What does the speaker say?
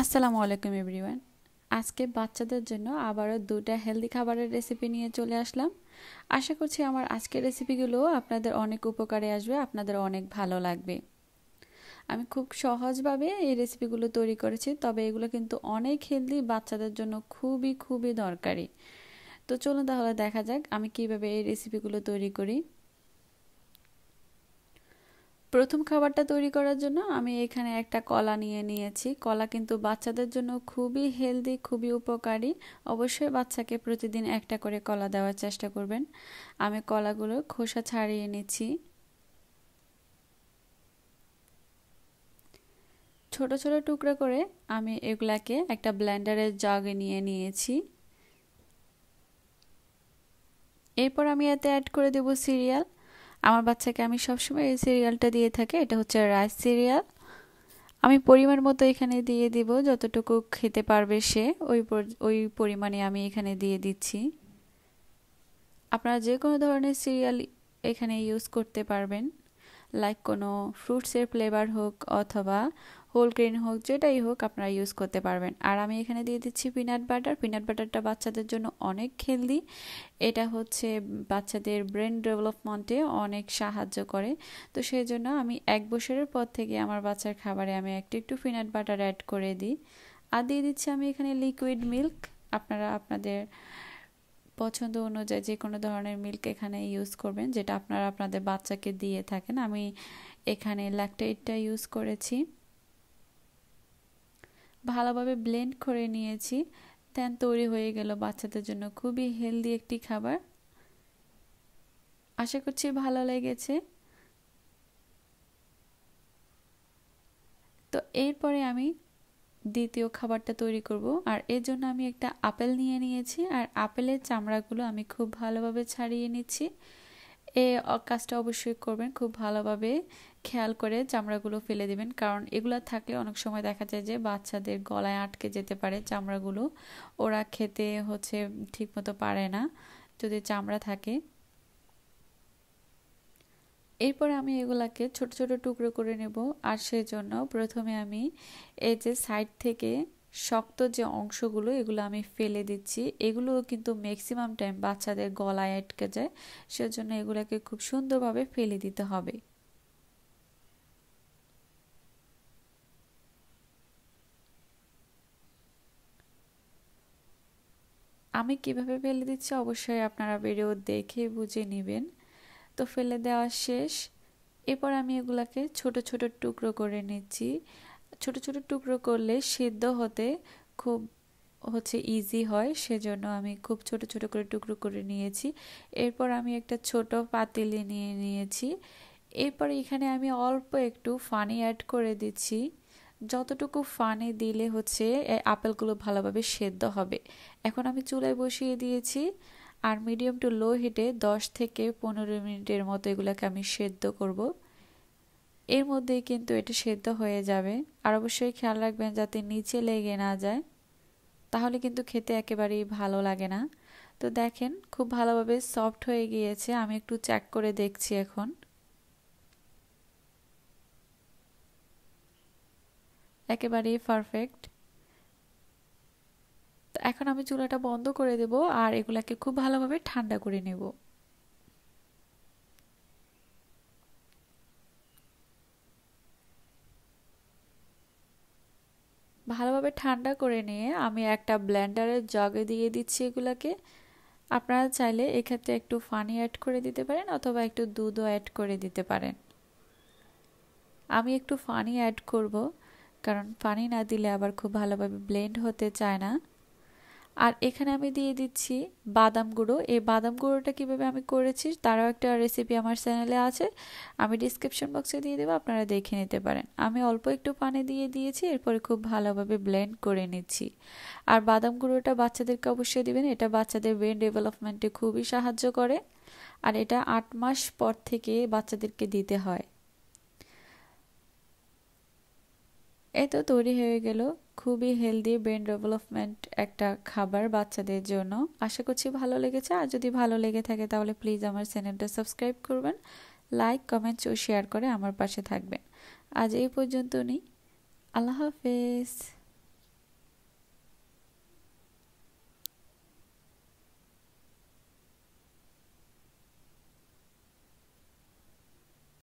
असलामुअलैकुम everyone. आज के बाच्चादेर जन्नो आबारो दुटा हेल्दी खाबारेर रेसिपि निये चले आसलाम। आशा करछि आमार आजकेर रेसिपिगुलो आपनादेर अनेक उपकारे आसबे, आपनादेर अनेक भालो लागबे। आमी खूब सहजभावे एई रेसिपिगुलो तैरि करेछि, तबे एगुलो किन्तु अनेक हेल्दी, बाच्चादेर जन्नो खूबई खूबई दरकारी। तो चलुन ताहले देखा जाक आमी किभाबे एई रेसिपिगुलो तैरि करी। प्रथम खाबारटा तैरी करार जोन्नो आमी एखाने एकटा कला निये नियेछि। कला किन्तु बाच्चादेर जोन्नो खूबई हेल्दी, खूबई उपकारी। अवश्यई बाच्चाके प्रतिदिन एकटा करे कला देवार चेष्टा करबेन। आमी कलागुलो खोसा छाड़िये निच्छी। छोटो छोटो टुकड़ा करे आमी एगुलाके एकटा ब्लेंडारेर जागे निये नियेछि। एरपर आमी एते ऐड करे देब सिरियाल। आमार बाच्चाके आमी सब समय सिरियालटा दिए थाकि, एटा होच्छे राइस सिरियाल। आमी परिमाण मतो एखाने दिए देब, যতটুকু খেতে পারবে সে ওই পরিমাণে আমি এখানে দিয়ে দিচ্ছি। আপনারা যে কোনো ধরনের সিরিয়াল এখানে ইউজ করতে পারবেন, লাইক কোনো ফ্রুটসের ফ্লেভার হোক অথবা হোল গ্রেন হোক, যেটাই হোক আপনারা ইউজ করতে পারবেন। আর আমি এখানে দিয়ে দিচ্ছি পিনাট বাটার। পিনাট বাটারটা বাচ্চাদের জন্য অনেক হেলদি, এটা হচ্ছে বাচ্চাদের ব্রেন ডেভেলপমেন্টে অনেক সাহায্য করে। তো সেই জন্য আমি 1 বছরের পর থেকে আমার বাচ্চার খাবারে আমি একটু একটু পিনাট বাটার অ্যাড করে দিই। আর দিয়ে দিচ্ছি আমি এখানে লিকুইড মিল্ক। আপনারা আপনাদের পছন্দ অনুযায়ী যে কোনো ধরনের মিল্ক এখানে ইউজ করবেন, যেটা আপনারা আপনাদের বাচ্চাকে দিয়ে থাকেন। আমি এখানে ল্যাকটেটটা ইউজ করেছি, ভালোভাবে ব্লেন্ড করে নিয়েছি। তেন তৈরি হয়ে গেল বাচ্চাদের জন্য খুবই হেলদি একটি খাবার। আশা করছি ভালো লেগেছে। তো এরপরে আমি দ্বিতীয় খাবারটা তৈরি করব। আর এর জন্য আমি একটা আপেল নিয়ে নিয়েছি, আর আপেলের চামড়াগুলো আমি খুব ভালোভাবে ছাড়িয়ে নিচ্ছি। এই কাজটা অবশ্যই করবেন, খুব ভালোভাবে খেয়াল করে চামড়াগুলো ফেলে দিবেন, কারণ এগুলো থাকলে অনেক সময় দেখা যায় যে বাচ্চাদের গলায় আটকে যেতে পারে চামড়াগুলো, ওরা খেতে হচ্ছে ঠিকমতো পারে না যদি চামড়া থাকে। এরপর আমি এগুলাকে ছোট ছোট টুকরো করে নেব। আর সেজন্য প্রথমে আমি এই যে সাইড থেকে শক্ত যে অংশগুলো, এগুলো আমি ফেলে দিচ্ছি। এগুলো কিন্তু ম্যাক্সিমাম টাইম বাচ্চাদের গলায় আটকে যায়, সেজন্য এগুলাকে খুব সুন্দরভাবে ফেলে দিতে হবে। আমি কিভাবে ফেলে দিচ্ছি অবশ্যই আপনারা ভিডিও দেখে বুঝে নেবেন। তো ফেলে দেওয়া শেষ। এরপর আমি এগুলাকে ছোট ছোট টুকরো করে নিচ্ছি। ছোট ছোট টুকরো করলে সিদ্ধ হতে খুব হচ্ছে ইজি হয়, সেজন্য আমি খুব ছোট ছোট করে টুকরো করে নিয়েছি। এরপর আমি একটা ছোট পাতিলে নিয়ে নিয়েছি। এরপর এখানে আমি অল্প একটু পানি অ্যাড করে দিচ্ছি। যতটুকু পানি দিলে হচ্ছে আপেলগুলো ভালোভাবে সেদ্ধ হবে। এখন আমি চুলায় বসিয়ে দিয়েছি, আর মিডিয়াম টু লো হিটে 10 থেকে 15 মিনিটের মতো এগুলোকে আমি সেদ্ধ করব। এর মধ্যে কিন্তু এটা সেদ্ধ হয়ে যাবে। আর অবশ্যই খেয়াল রাখবেন যাতে নিচে লেগে না যায়, তাহলে কিন্তু খেতে একেবারেই ভালো লাগে না। তো দেখেন খুব ভালোভাবে সফট হয়ে গিয়েছে। আমি একটু চেক করে দেখছি এখন। একেবারেই পারফেক্ট। তো এখন আমি চুলাটা বন্ধ করে দেব, আর এগুলাকে খুব ভালোভাবে ঠান্ডা করে নেব। ভালোভাবে ঠান্ডা করে নিয়ে আমি একটা ব্লেন্ডারের জগে দিয়ে দিচ্ছি এগুলাকে। আপনারা চাইলে এক্ষেত্রে একটু পানি অ্যাড করে দিতে পারেন, অথবা একটু দুধও অ্যাড করে দিতে পারেন। আমি একটু পানি অ্যাড করব, কারণ পানি না দিলে আবার খুব ভালোভাবে ব্লেন্ড হতে চায় না। আর এখানে আমি দিয়ে দিচ্ছি বাদাম গুঁড়ো। এই বাদাম গুঁড়োটা কীভাবে আমি করেছি তারও একটা রেসিপি আমার চ্যানেলে আছে, আমি ডিসক্রিপশন বক্সে দিয়ে দেবো, আপনারা দেখে নিতে পারেন। আমি অল্প একটু পানি দিয়ে দিয়েছি, এরপরে খুব ভালোভাবে ব্লেন্ড করে নিচ্ছি। আর বাদাম গুঁড়োটা বাচ্চাদেরকে অবশ্যই দেবেন, এটা বাচ্চাদের ব্রেন ডেভেলপমেন্টে খুবই সাহায্য করে। আর এটা 8 মাস পর থেকে বাচ্চাদেরকে দিতে হয়। এই তো তৈরি হয়ে গেল খুবই হেলদি ব্রেন ডেভেলপমেন্ট একটা খাবার বাচ্চাদের জন্য। আশা করছি ভালো লেগেছে। আর যদি ভালো লেগে থাকে তাহলে প্লিজ আমার চ্যানেলটা সাবস্ক্রাইব করবেন, লাইক, কমেন্ট ও শেয়ার করে আমার পাশে থাকবেন। আজ এই পর্যন্ত নেই। আল্লাহ হাফেজ।